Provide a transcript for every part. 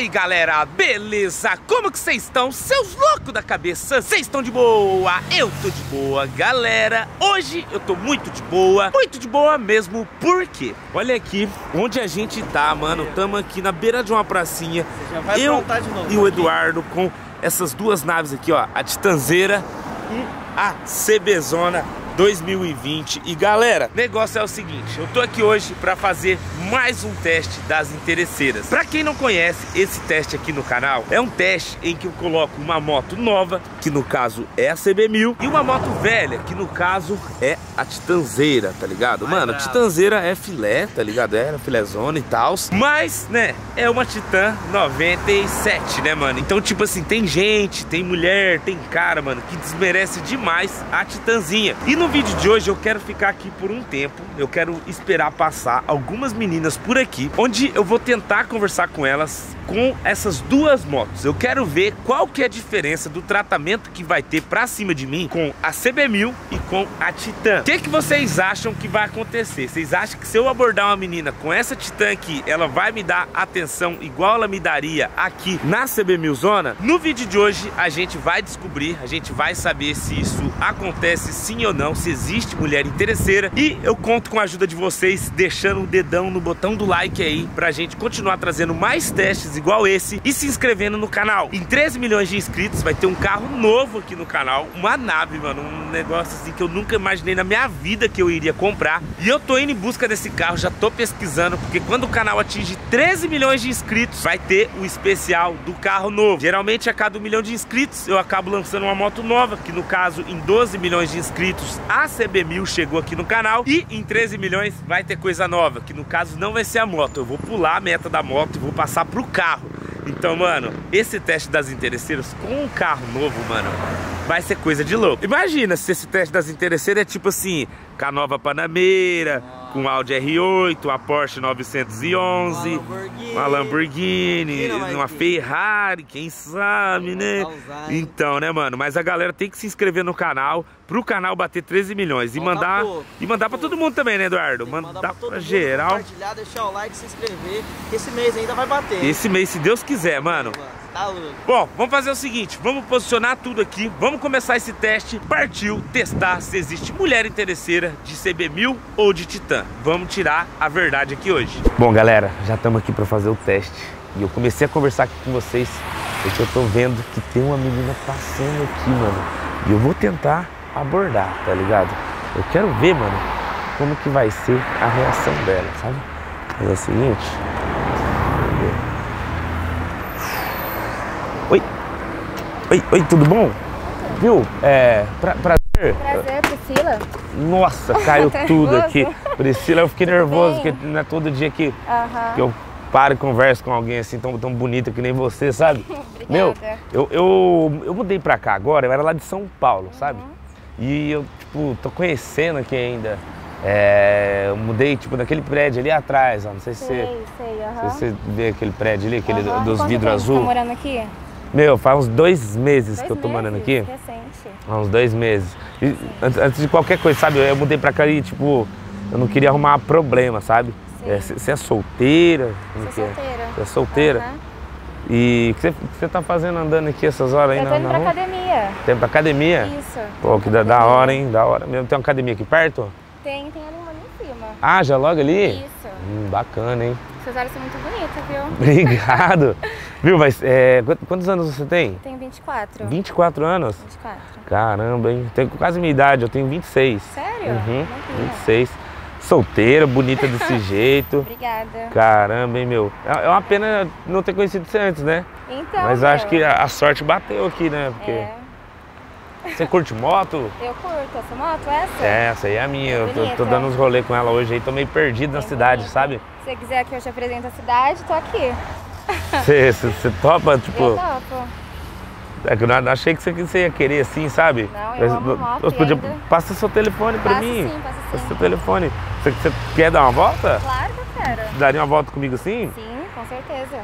aí, galera, beleza? Como que vocês estão? Seus loucos da cabeça, vocês estão de boa? Eu tô de boa, galera. Hoje eu tô muito de boa mesmo, por quê? Olha aqui onde a gente tá, mano. Tamo aqui na beira de uma pracinha. Eu e o Eduardo com essas duas naves aqui, ó. A Titanzeira e a CB1000 2020. E galera, negócio é o seguinte, eu tô aqui hoje para fazer mais um teste das interesseiras. Para quem não conhece, esse teste aqui no canal é um teste em que eu coloco uma moto nova, que no caso é a CB1000, e uma moto velha, que no caso é a Titanzeira, tá ligado? Mano, a Titanzeira é filé, tá ligado? É filézona e tal, mas, né, é uma Titan 97, né, mano? Então, tipo assim, tem gente, tem mulher, tem cara, mano, que desmerece demais a Titanzinha. E no vídeo de hoje eu quero ficar aqui por um tempo, eu quero esperar passar algumas meninas por aqui, onde eu vou tentar conversar com elas com essas duas motos. Eu quero ver qual que é a diferença do tratamento que vai ter pra cima de mim com a CB1000 e com a Titan. O que que vocês acham que vai acontecer? Vocês acham que se eu abordar uma menina com essa Titan aqui, ela vai me dar atenção igual ela me daria aqui na CB1000zona? No vídeo de hoje a gente vai descobrir, a gente vai saber se isso acontece sim ou não, se existe mulher interesseira, e eu conto com a ajuda de vocês deixando o dedão no botão do like aí pra gente continuar trazendo mais testes igual esse e se inscrevendo no canal. Em 13 milhões de inscritos vai ter um carro novo aqui no canal, uma nave, mano, um negócio assim que eu nunca imaginei na minha vida que eu iria comprar, e eu tô indo em busca desse carro, já tô pesquisando, porque quando o canal atinge 13 milhões de inscritos vai ter o especial do carro novo. Geralmente a cada 1 milhão de inscritos eu acabo lançando uma moto nova, que no caso em 12 milhões de inscritos a CB1000 chegou aqui no canal, e em 13 milhões vai ter coisa nova, que no caso não vai ser a moto, eu vou pular a meta da moto e vou passar pro carro. Então, mano, esse teste das interesseiras com um carro novo, mano, vai ser coisa de louco. Imagina se esse teste das interesseiras é tipo assim, com a nova Panameira, com Audi R8, uma Porsche 911, uma Lamborghini, uma Ferrari, quem sabe, né? Então, né, mano? Mas a galera tem que se inscrever no canal, pro canal bater 13 milhões e mandar pra todo mundo também, né, Eduardo? Mandar pra geral. Compartilhar, deixar o like, se inscrever, que esse mês ainda vai bater. Esse mês, se Deus quiser, mano. Tá louco. Bom, vamos fazer o seguinte, vamos posicionar tudo aqui, vamos começar esse teste, partiu testar se existe mulher interesseira de CB1000 ou de Titan. Vamos tirar a verdade aqui hoje. Bom, galera, já estamos aqui para fazer o teste e eu comecei a conversar aqui com vocês porque eu tô vendo que tem uma menina passando aqui, mano, e eu vou tentar abordar, tá ligado? Eu quero ver, mano, como que vai ser a reação dela, sabe? Mas é o seguinte... Oi, tudo bom? Viu? É, prazer. Prazer, Priscila. Nossa, caiu tudo aqui. Priscila, eu fiquei nervoso, porque não é todo dia que, que eu paro e converso com alguém assim tão bonita que nem você, sabe? Meu, eu mudei pra cá agora, eu era lá de São Paulo, sabe? E eu, tipo, tô conhecendo aqui ainda. É, eu mudei, tipo, daquele prédio ali atrás, ó. Não sei se você vê aquele prédio ali, aquele dos vidros azul. Você tá morando aqui? Meu, faz uns 2 meses que eu tô morando aqui. Recente. Há uns 2 meses. E, antes de qualquer coisa, sabe? Eu mudei pra cá e, tipo, eu não queria arrumar problema, sabe? Você é solteira? Sou solteira. Você é solteira? E o que você tá fazendo andando aqui essas horas aí? Eu tô indo pra academia. Tem pra academia? Isso. Pô, que da hora, hein? Da hora mesmo. Tem uma academia aqui perto? Tem ali uma ali em cima. Ah, já logo ali? Isso. Bacana, hein? Seus olhos são muito bonitos, viu? Obrigado. Viu, mas é, quantos anos você tem? Tenho 24. 24 anos? 24. Caramba, hein? Tenho quase minha idade, eu tenho 26. Sério? Uhum, 26. Solteira, bonita desse jeito. Obrigada. Caramba, hein, meu? É uma pena não ter conhecido você antes, né? Então, mas eu acho que a sorte bateu aqui, né? Porque... Você curte moto? Eu curto. Essa moto é essa? Essa aí é a minha. É, eu tô dando uns rolê com ela hoje aí, tô meio perdido na cidade, sabe? Se você quiser que eu te apresente a cidade, tô aqui. Você topa, tipo... Eu topo. É que eu não achei que você ia querer assim, sabe? Não, eu amo moto ainda. Passa seu telefone pra mim. Sim, passa seu telefone. Você quer dar uma volta? Claro que eu quero. Daria uma volta comigo assim? Sim, com certeza.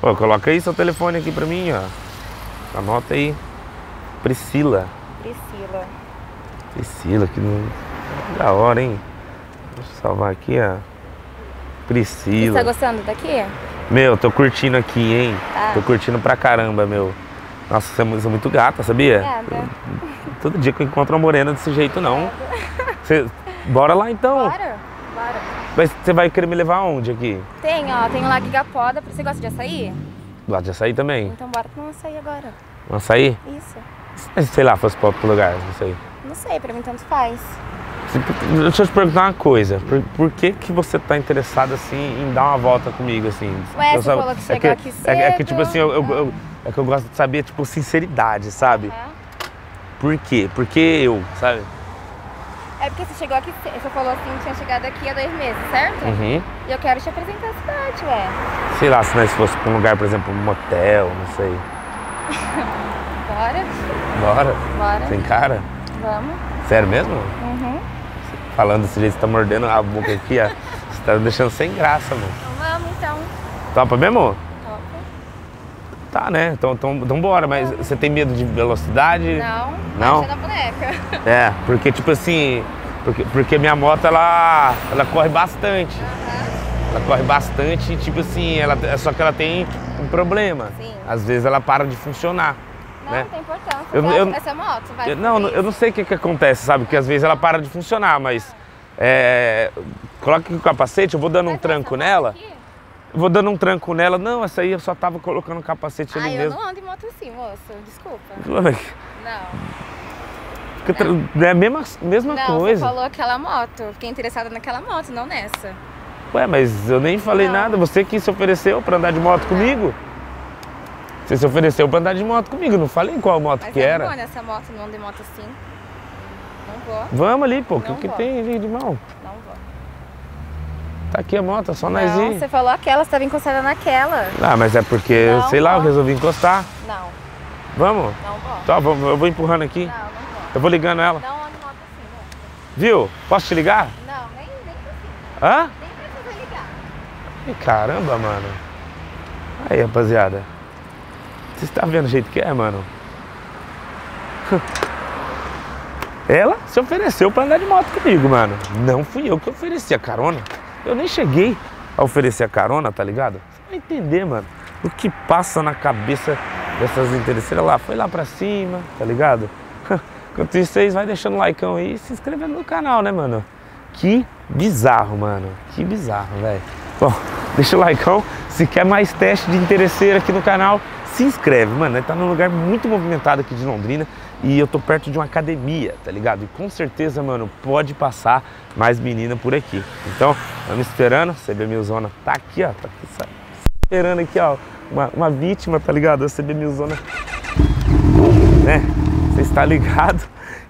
Pô, coloca aí seu telefone aqui pra mim, ó. Anota aí. Priscila, que da hora, hein? Deixa eu salvar aqui, ó. Priscila. Você tá gostando daqui? Meu, tô curtindo aqui, hein? Ah. Tô curtindo pra caramba, meu. Nossa, você é muito gata, sabia? Obrigada. Todo dia que eu encontro uma morena desse jeito, não. Você... Bora lá, então. Bora, bora. Mas você vai querer me levar aonde aqui? Tem, ó, tem o Lago Igapoda. Você gosta de açaí? Gosto de açaí também. Então bora tomar um açaí agora. Um açaí? Isso. Mas sei lá, fosse pra outro lugar, não sei. Não sei, pra mim tanto faz. Deixa eu te perguntar uma coisa. Por que que você tá interessada, assim, em dar uma volta comigo, assim? Ué, você falou que chegou aqui cedo. É que, tipo assim, é que eu gosto de saber, tipo, sinceridade, sabe? Uhum. Por quê? Porque eu, sabe? É porque você chegou aqui, você falou assim, que tinha chegado aqui há 2 meses, certo? Uhum. E eu quero te apresentar a cidade, ué. Sei lá, se nós fosse pra um lugar, por exemplo, um motel, não sei. Bora. Bora? Bora. Sem cara? Vamos. Sério mesmo? Uhum. Falando desse jeito, você tá mordendo a boca aqui, ó. Você tá deixando sem graça, mano. Então vamos, então. Topa mesmo? Topa. Tá, né? Então bora, mas você tem medo de velocidade? Não? Não? Na boneca. É, porque tipo assim... Porque minha moto, ela corre bastante. Uhum. Ela corre bastante e tipo assim, só que ela tem um problema. Sim. Às vezes ela para de funcionar. Não, né? Não tem importância. Essa moto vai... Eu não sei o que acontece, sabe? Porque às vezes ela para de funcionar, mas... coloca aqui o capacete, eu vou dando um tranco nela. Aqui? Vou dando um tranco nela. Não, essa aí eu só tava colocando o capacete ali mesmo. Ah, eu não ando em moto assim, moço. Desculpa. Não. É a mesma coisa. Não, você falou aquela moto. Fiquei interessada naquela moto, não nessa. Ué, mas eu nem falei nada. Você que se ofereceu pra andar de moto comigo. Você se ofereceu pra andar de moto comigo, não falei qual moto que era. Mas eu não vou nessa moto, não ando de moto assim. Não vou. Vamos ali, pô, o que tem ali de mal? Não vou. Tá aqui a moto, só nós ir. Você falou aquela, você tava encostada naquela. Ah, mas é porque, não, sei lá, eu resolvi encostar. Não. Vamos? Não vou. Tá, eu vou empurrando aqui. Não, não vou. Eu vou ligando ela. Não ando de moto assim, não. Viu? Posso te ligar? Não, nem precisa. Hã? Nem precisa ligar. Ai, caramba, mano. Aí, rapaziada. Você tá vendo o jeito que é, mano? Ela se ofereceu pra andar de moto comigo, mano. Não fui eu que ofereci a carona. Eu nem cheguei a oferecer a carona, tá ligado? Você vai entender, mano, o que passa na cabeça dessas interesseiras lá. Foi lá pra cima, tá ligado? Enquanto isso, vocês vai deixando o likeão aí e se inscrevendo no canal, né, mano? Que bizarro, mano. Que bizarro, velho. Bom, deixa o likeão. Se quer mais teste de interesseira aqui no canal... Se inscreve, mano, tá num lugar muito movimentado aqui de Londrina e eu tô perto de uma academia, tá ligado? E com certeza, mano, pode passar mais menina por aqui. Então, vamos esperando, CB1000 tá aqui, ó, tá aqui, esperando aqui, ó, uma vítima, tá ligado? A CB1000, né? Você está ligado?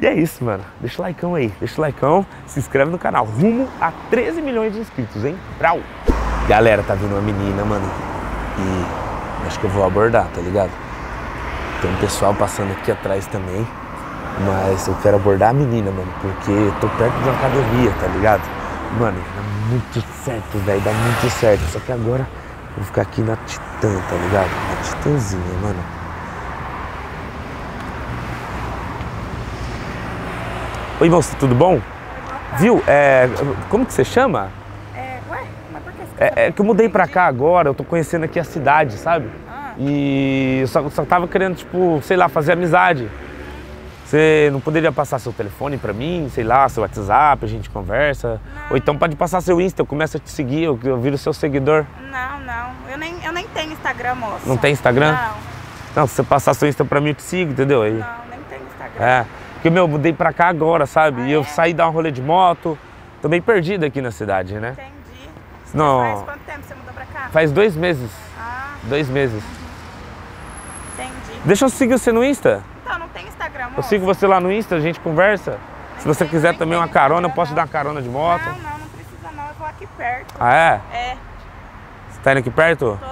E é isso, mano, deixa o likeão aí, deixa o likeão, se inscreve no canal, rumo a 13 milhões de inscritos, hein? Brau! Galera, tá vindo uma menina, mano, e... acho que eu vou abordar, tá ligado? Tem um pessoal passando aqui atrás também, mas eu quero abordar a menina, mano, porque eu tô perto de uma academia, tá ligado? Mano, dá muito certo, velho, dá muito certo. Só que agora eu vou ficar aqui na Titan, tá ligado? Na Titanzinha, mano. Oi, moça, tudo bom? Viu? Como que você chama? É que eu mudei pra cá agora, eu tô conhecendo aqui a cidade, sabe? E eu só tava querendo, tipo, sei lá, fazer amizade. Você não poderia passar seu telefone pra mim, sei lá, seu WhatsApp, a gente conversa? Não. Ou então pode passar seu Insta, eu começo a te seguir, eu viro seu seguidor. Não, eu nem tenho Instagram, moça. Não tem Instagram? Não, se você passar seu Insta pra mim, eu te sigo, entendeu? Aí... Não, nem tenho Instagram. É, porque, meu, eu mudei pra cá agora, sabe? E eu saí dar um rolê de moto, tô meio perdido aqui na cidade, né? Entendi. Não. Faz quanto tempo você mudou pra cá? Faz 2 meses. Ah. 2 meses. Entendi. Deixa eu seguir você no Insta. Então, não tem Instagram, moça. Eu sigo você lá no Insta, a gente conversa. Se você quiser também uma carona, eu posso te dar uma carona de moto. Não precisa não, eu vou aqui perto. Ah, é? É. Você tá indo aqui perto? Tô.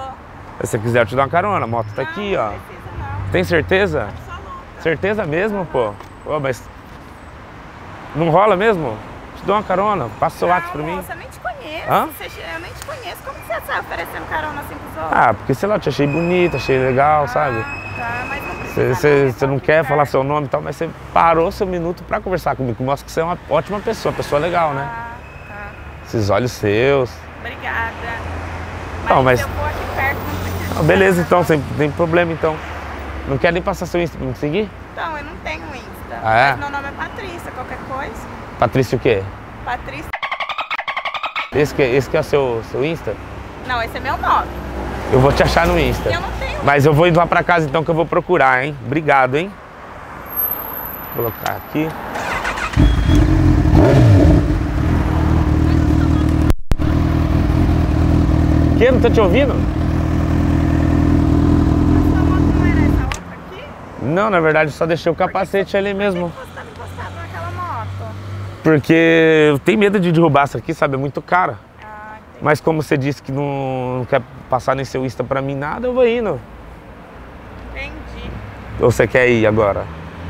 Se você quiser eu te dar uma carona, a moto tá aqui, ó. Não precisa não. Tem certeza? Absoluta. Certeza mesmo, pô? Pô, mas... Não rola mesmo? Te dou uma carona, passa o seu lápis pra mim. Moça, nem te conheço. Hã? Eu nem te conheço. Como você tá oferecendo carona assim pros outros? Ah, porque sei lá, eu te achei bonita, achei legal, sabe? Tá, mas não precisa. Você não quer falar seu nome e tal, mas você parou seu minuto pra conversar comigo. Mostra que você é uma ótima pessoa legal, né? Tá. Esses olhos seus. Obrigada. Não, mas... se eu for aqui perto, não precisa. Ah, beleza, então, sem problema, então. Não quer nem passar seu Insta pra me seguir? Não, eu não tenho Insta. Ah, é? Mas meu nome é Patrícia, qualquer coisa. Patrícia o quê? Patrícia... Esse que é o seu Insta? Não, esse é meu nome. Eu vou te achar no Insta. Eu não tenho. Mas eu vou indo lá pra casa, então, que eu vou procurar, hein? Obrigado, hein? Vou colocar aqui. Que? Não tô te ouvindo? Essa moto não era essa outra aqui? Não, na verdade eu só deixei o capacete ali mesmo. Por que você tá encostado naquela moto? Porque eu tenho medo de derrubar essa aqui, sabe? É muito cara. Ah, entendi. Mas como você disse que não quer passar nem seu Insta pra mim nada, eu vou indo. Entendi. Ou você quer ir agora?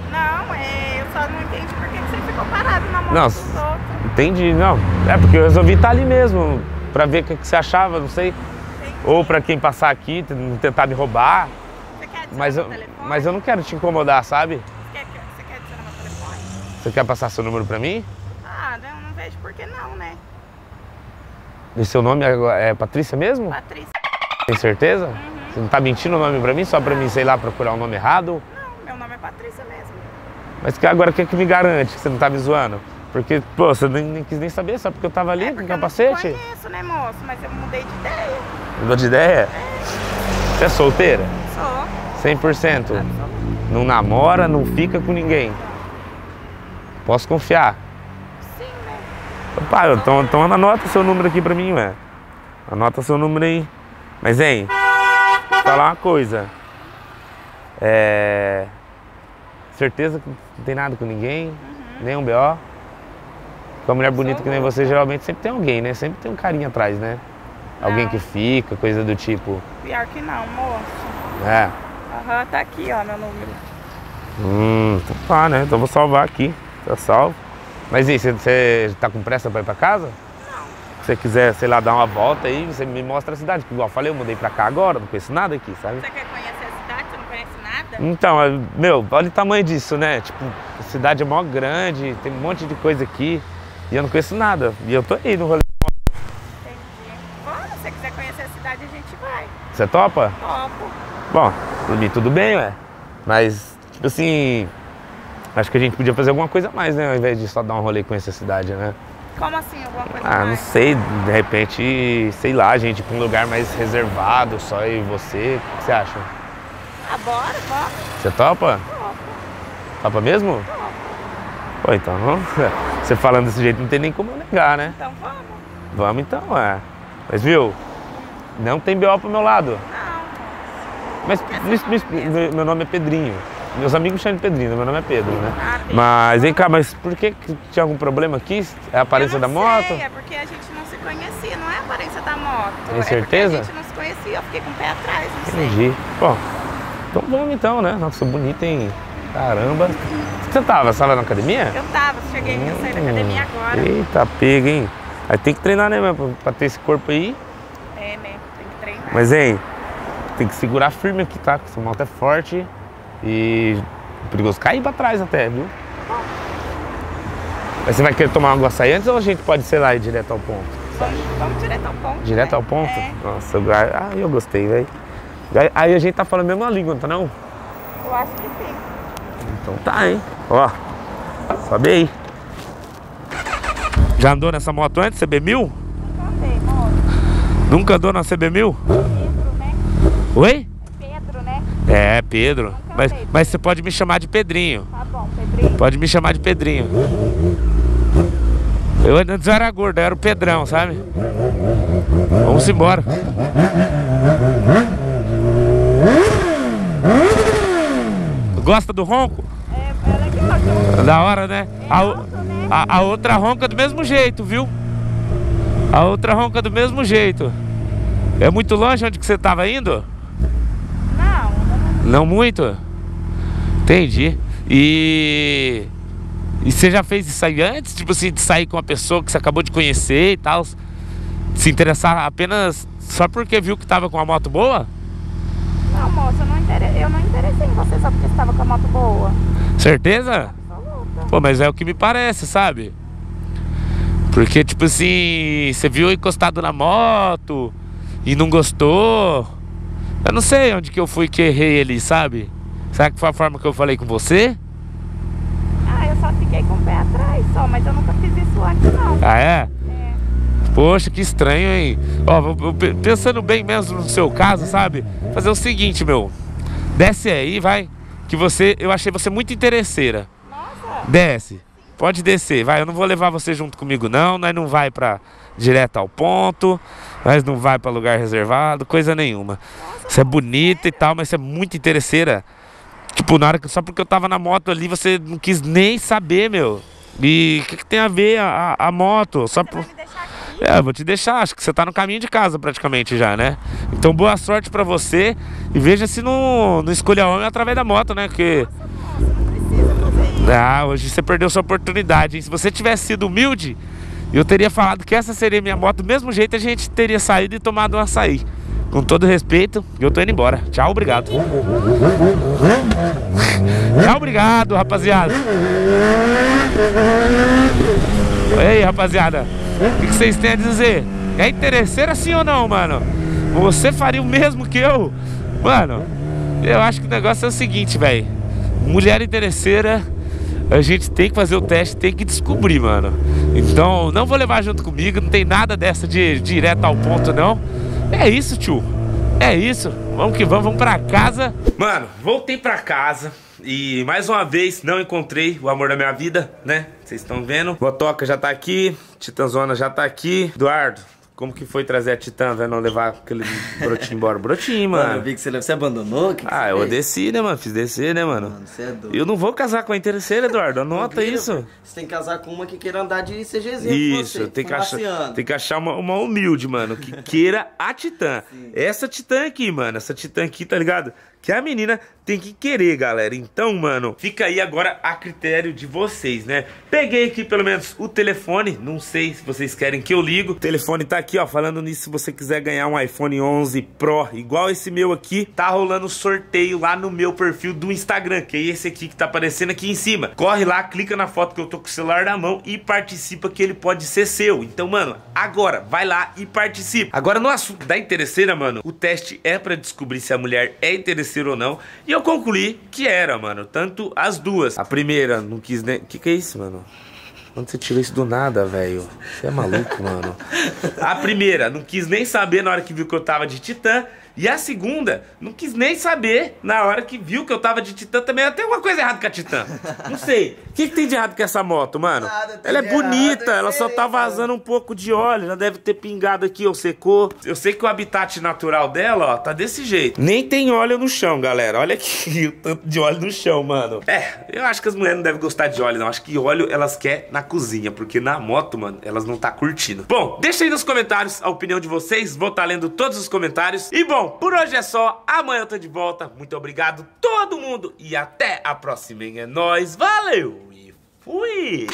Não, eu só não entendi por que você ficou parado na moto. Não, entendi, não. É porque eu resolvi estar ali mesmo. Pra ver o que você achava, não sei. Entendi. Ou pra quem passar aqui, tentar me roubar. Você quer adicionar meu telefone? Mas eu não quero te incomodar, sabe? Você quer adicionar meu telefone? Você quer passar seu número pra mim? Ah, eu não vejo por que não, né? E seu nome é Patrícia mesmo? Patrícia. Tem certeza? Uhum. Você não tá mentindo o nome pra mim? Só pra mim, sei lá, procurar um nome errado? Não, meu nome é Patrícia mesmo. Mas agora o que é que me garante que você não tá me zoando? Porque, pô, você nem quis nem saber, só porque eu tava ali com o capacete? Eu não conheço, né, moço? Mas eu mudei de ideia. Mudou de ideia? É. Você é solteira? Sou. 100%? Absolutamente. Não namora, não fica com ninguém? Não. Posso confiar? Sim, né? Opa, então anota seu número aqui pra mim, ué. Anota seu número aí. Mas, hein, vou falar uma coisa. Certeza que não tem nada com ninguém? Uhum. Nenhum B.O.? Uma mulher bonita que nem você, geralmente sempre tem alguém, né? Sempre tem um carinha atrás, né? Não. Alguém que fica, coisa do tipo. Pior que não, moço. É. Aham, tá aqui, ó, meu número. Então tá, né? Então vou salvar aqui. Tá salvo. Mas e você tá com pressa pra ir pra casa? Não. Se você quiser, sei lá, dar uma volta aí, você me mostra a cidade. Porque, igual eu falei, eu mudei pra cá agora, não conheço nada aqui, sabe? Você quer conhecer a cidade? Você não conhece nada? Então, meu, olha o tamanho disso, né? Tipo, a cidade é mó grande, tem um monte de coisa aqui. E eu não conheço nada. E eu tô aí no rolê. Entendi. Bom, se você quiser conhecer a cidade, a gente vai. Você topa? Topo. Bom, pra mim tudo bem, ué. Mas, tipo assim, acho que a gente podia fazer alguma coisa a mais, né? Ao invés de só dar um rolê e conhecer a cidade, né? Como assim? Alguma coisa a mais? Ah, não sei. De repente, sei lá, a gente ir pra um lugar mais reservado, só eu e você. O que você acha? Ah, bora, bora. Você topa? Topo. Topa mesmo? Topo. Pô, então, você falando desse jeito não tem nem como negar, né? Então vamos. Vamos então, é. Mas viu, não tem B.O. pro meu lado. Não. Mas meu nome é Pedrinho. Meus amigos chamam de Pedrinho, meu nome é Pedro, né? Ah, mas vem cá, mas por que tinha algum problema aqui? É a aparência da moto? Não, é porque a gente não se conhecia, não é a aparência da moto. Tem certeza? É porque a gente não se conhecia, eu fiquei com o pé atrás, não sei. Entendi. Bom, então vamos então, né? Nossa, bonita, hein? Caramba. Você tava? Você tava na academia? Eu tava, cheguei aqui, eu saí da academia agora. Eita, pega, hein? Aí tem que treinar, né, pra ter esse corpo aí. É, né? Tem que treinar. Mas, hein? Tem que segurar firme aqui, tá? Porque essa moto é forte e é perigoso cair pra trás até, viu? Bom. Mas você vai querer tomar um açaí antes ou a gente pode, sei lá, ir direto ao ponto? Vamos direto ao ponto. Direto, né? Ao ponto? É. Nossa, eu gostei, velho. Aí a gente tá falando a mesma língua, não tá não? Eu acho que sim. Então tá, hein? Ó, sobe aí. Já andou nessa moto antes, CB1000? Nunca andei, moto. Nunca andou na CB1000? Pedro, né? Oi? É Pedro, né? É, Pedro. Mas você pode me chamar de Pedrinho. Tá bom, Pedrinho. Pode me chamar de Pedrinho. Eu antes era gordo, eu era o Pedrão, sabe? Vamos embora. Gosta do ronco? É legal. Da hora, né? É alto, né? A outra ronca do mesmo jeito, viu? A outra ronca do mesmo jeito. É muito longe onde que você tava indo? Não. Não muito? Entendi. E você já fez isso aí antes? Tipo assim, de sair com uma pessoa que você acabou de conhecer e tal? Se interessar apenas só porque viu que tava com uma moto boa? Não, moça, eu não interessei em você só porque você estava com a moto boa. Certeza? Absoluta. Pô, mas é o que me parece, sabe? Porque, tipo assim, você viu encostado na moto, e não gostou. Eu não sei onde que eu fui que errei ali, sabe? Será que foi a forma que eu falei com você? Ah, eu só fiquei com o pé atrás só, mas eu nunca fiz isso antes não. Ah, é? Poxa, que estranho, hein? Ó, pensando bem mesmo no seu caso, sabe? Fazer o seguinte, meu. Desce aí, vai. Que você, eu achei você muito interesseira. Nossa! Desce. Pode descer, vai. Eu não vou levar você junto comigo, não. Nós não vai pra direto ao ponto. Nós não vai pra lugar reservado, coisa nenhuma. Nossa, você é bonita sério? E tal, mas você é muito interesseira. Tipo, na hora que, só porque eu tava na moto ali, você não quis nem saber, meu. E o que tem a ver a moto? Só por... É, eu vou te deixar, acho que você tá no caminho de casa praticamente já, né? Então boa sorte pra você e veja se não escolha homem através da moto, né? Porque... Nossa, não precisa fazer isso. Ah, hoje você perdeu sua oportunidade, hein? Se você tivesse sido humilde, eu teria falado que essa seria minha moto. Do mesmo jeito a gente teria saído e tomado um açaí. Com todo respeito, eu tô indo embora. Tchau, obrigado. Tchau, obrigado, rapaziada. Ei, rapaziada. O que vocês têm a dizer? É interesseira sim ou não, mano? Você faria o mesmo que eu? Mano, eu acho que o negócio é o seguinte, velho. Mulher interesseira, a gente tem que fazer o teste, tem que descobrir, mano. Então, não vou levar junto comigo, não tem nada dessa de direto ao ponto, não. É isso, tio. É isso. Vamos que vamos, vamos pra casa. Mano, voltei pra casa. E mais uma vez não encontrei o amor da minha vida, né? Vocês estão vendo. Botoca já tá aqui, Titanzona já tá aqui. Eduardo, como que foi trazer a Titan, velho? Não levar aquele brotinho embora? Brotinho, mano. Mano, eu vi que você abandonou. Que ah, eu desci, né, mano? Fiz descer, né, mano? Mano, você é doido. Eu não vou casar com a interesseira, Eduardo. Anota isso. Você tem que casar com uma que queira andar de CGzinho. Isso, tem que achar uma humilde, mano, que queira a Titan. Sim. Essa Titan aqui, mano. Essa Titan aqui, tá ligado? Que a menina tem que querer, galera. Então, mano, fica aí agora a critério de vocês, né? Peguei aqui pelo menos o telefone. Não sei se vocês querem que eu ligo. O telefone tá aqui, ó. Falando nisso, se você quiser ganhar um iPhone 11 Pro igual esse meu aqui, tá rolando sorteio lá no meu perfil do Instagram, que é esse aqui que tá aparecendo aqui em cima. Corre lá, clica na foto que eu tô com o celular na mão e participa, que ele pode ser seu. Então, mano, agora, vai lá e participa. Agora, no assunto da interesseira, mano, o teste é pra descobrir se a mulher é interesseira ou não, e eu concluí que era, mano, tanto as duas. A primeira não quis nem... Que é isso, mano? Onde você tirou isso do nada, velho? Você é maluco, mano. A primeira não quis nem saber na hora que viu que eu tava de Titan, e a segunda não quis nem saber na hora que viu que eu tava de Titan também. Tem alguma coisa errada com a Titan. Não sei. O que tem de errado com essa moto, mano? Nada, ela é bonita, ela só tá vazando um pouco de óleo. Já deve ter pingado aqui ou secou. Eu sei que o habitat natural dela, ó, tá desse jeito. Nem tem óleo no chão, galera. Olha aqui o tanto de óleo no chão, mano. É, eu acho que as mulheres não devem gostar de óleo, não. Acho que óleo elas querem na cozinha, porque na moto, mano, elas não tá curtindo. Bom, deixa aí nos comentários a opinião de vocês. Vou tá lendo todos os comentários. E bom, por hoje é só, amanhã eu tô de volta. Muito obrigado todo mundo e até a próxima, hein? É nóis, valeu e fui!